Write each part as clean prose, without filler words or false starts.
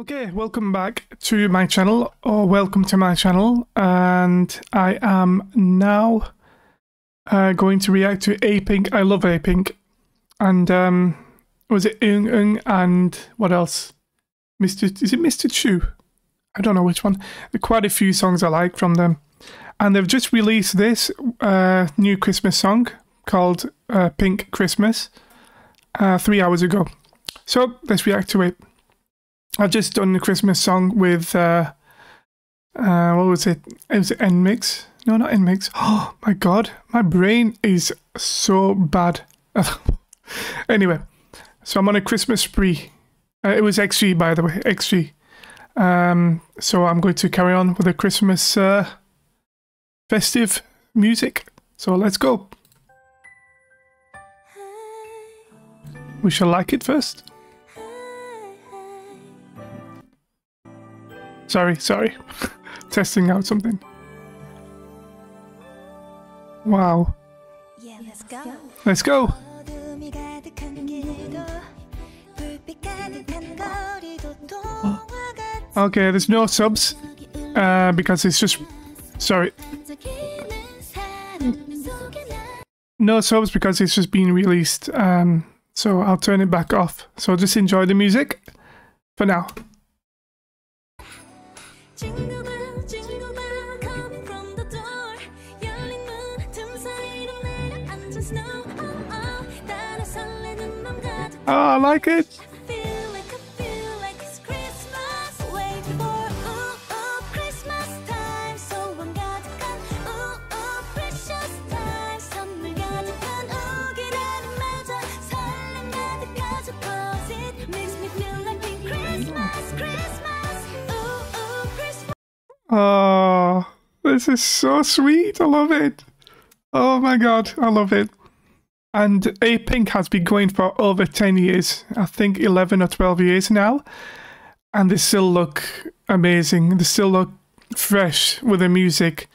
Okay, welcome back to my channel, or welcome to my channel, and I am now going to react to Apink. I love Apink, and was it Eung and what else? Is it Mr. Chu? I don't know which one. There are quite a few songs I like from them, and they've just released this new Christmas song called Pink Christmas 3 hours ago. So let's react to it. I've just done the Christmas song with, what was it? It was NMIXX. No, not NMIXX. Oh my God, my brain is so bad. Anyway, so I'm on a Christmas spree. It was XG, by the way, XG. So I'm going to carry on with the Christmas festive music. So let's go. We shall like it first. Sorry. Testing out something. Wow. Yeah, let's go. Let's go. Okay, there's no subs because it's just... Sorry. No subs because it's just been released. So I'll turn it back off. So just enjoy the music for now. Jingle bell, coming from the door. 열린 문, 틈사이로 내려앉은 snow. 따라 설레는 맘 가득. Oh, I like it. I feel like it's Christmas. Wait for Christmas time. 소원 가득한 precious time. 선물 가득한 오기라는 맞아 설렘 가득 가득 퍼진. Makes me feel like it's Christmas. Oh, this is so sweet. I love it. Oh my God, I love it. And Apink has been going for over 10 years. I think 11 or 12 years now. And they still look amazing. They still look fresh with the music.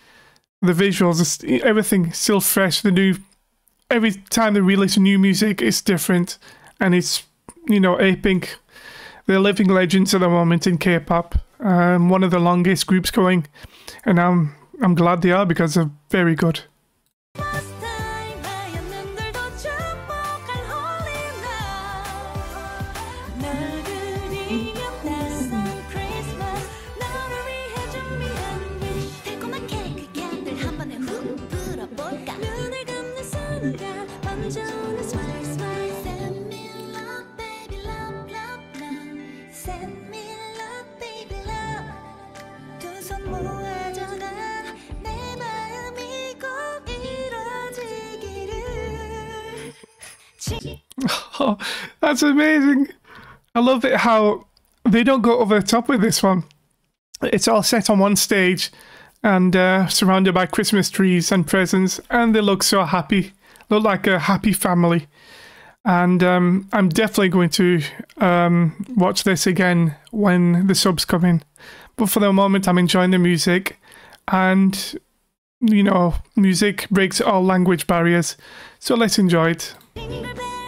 The visuals, everything still fresh. They do, every time they release new music, it's different. And it's, you know, Apink. They're living legends at the moment in K-pop. One of the longest groups going, and I'm glad they are because they're very good. Oh, that's amazing. I love it how they don't go over the top with this one. It's all set on one stage and surrounded by Christmas trees and presents, and they look so happy. Look like a happy family. And I'm definitely going to watch this again when the subs come in. But for the moment, I'm enjoying the music, and you know, music breaks all language barriers. So let's enjoy it.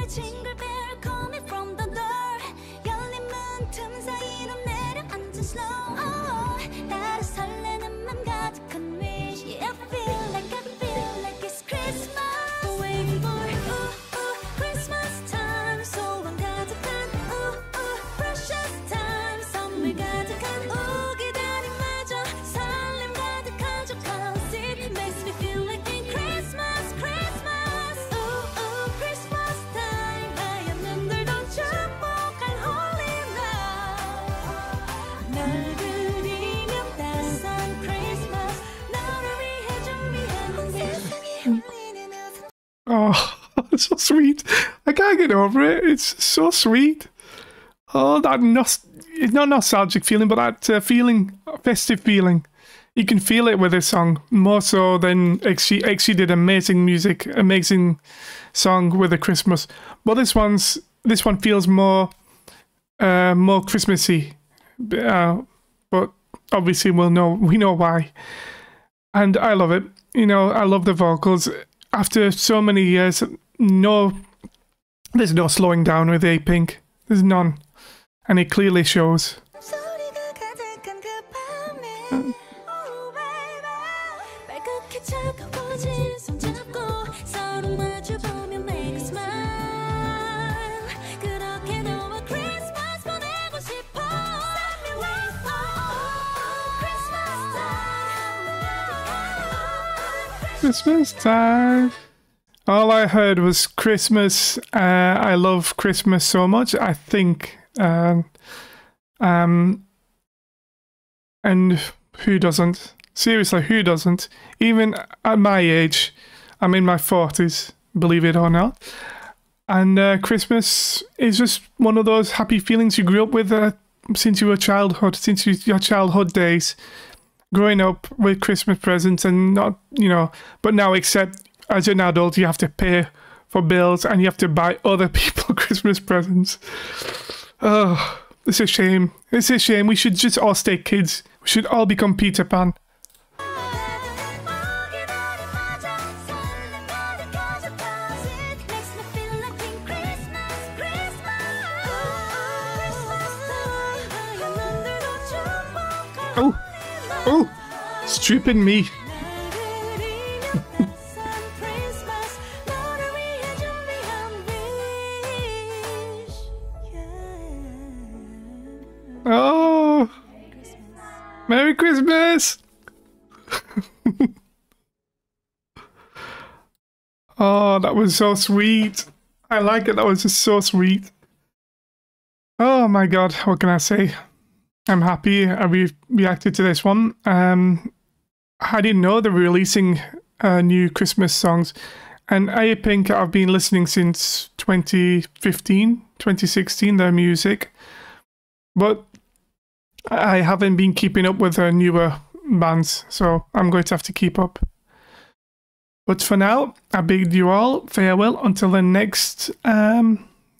Jingle bell, coming from the door. 열린 문 틈사이로 내려앉은 snow. 따라 설레는 맘 가득한 wish. I feel like it's Christmas. Waiting for Christmas time. 소원 가득한 precious time. 선물 가득한 기다림마저 설렘 가득하죠. 'Cause it makes me feel like it's Christmas. Oh, so sweet. I can't get over it. It's so sweet. Oh, that not nostalgic feeling, but that feeling, festive feeling. You can feel it with this song, more so than XG. XG did amazing music, amazing song with the Christmas. But this one feels more, more Christmassy. But obviously we know why. And I love it. You know, I love the vocals. After so many years, there's no slowing down with Apink. There's none. And it clearly shows. Christmas time. All I heard was Christmas. I love Christmas so much. I think, and who doesn't? Seriously, who doesn't? Even at my age, I'm in my 40s, believe it or not. And Christmas is just one of those happy feelings you grew up with since you were childhood, since your childhood days. Growing up with Christmas presents and not, you know, but now except as an adult, you have to pay for bills and you have to buy other people Christmas presents. Oh, it's a shame. It's a shame. We should just all stay kids. We should all become Peter Pan. Oh! Oh! Stupid me! Oh! Merry Christmas! Oh, that was so sweet. I like it. That was just so sweet. Oh my god, what can I say? I'm happy I reacted to this one. I didn't know they were releasing new Christmas songs. And Apink, I've been listening since 2015, 2016, their music. But I haven't been keeping up with their newer bands, so I'm going to have to keep up. But for now, I bid you all farewell until the next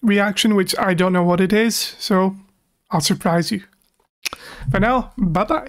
reaction, which I don't know what it is, so I'll surprise you. For now, bye-bye.